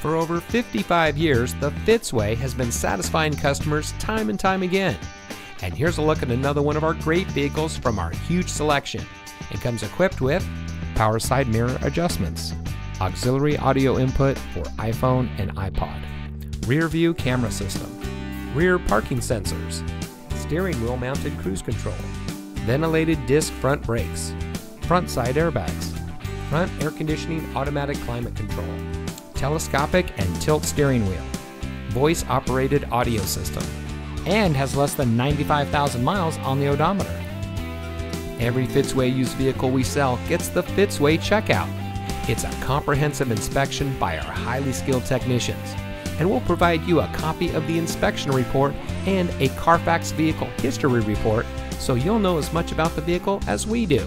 For over 55 years, the Fitzway has been satisfying customers time and time again. And here's a look at another one of our great vehicles from our huge selection. It comes equipped with power side mirror adjustments, auxiliary audio input for iPhone and iPod, rear view camera system, rear parking sensors, steering wheel mounted cruise control, ventilated disc front brakes, front side airbags, front air conditioning automatic climate control, telescopic and tilt steering wheel, voice operated audio system, and has less than 95,000 miles on the odometer. Every Fitzway used vehicle we sell gets the Fitzway checkout. It's a comprehensive inspection by our highly skilled technicians, and we'll provide you a copy of the inspection report and a Carfax vehicle history report so you'll know as much about the vehicle as we do.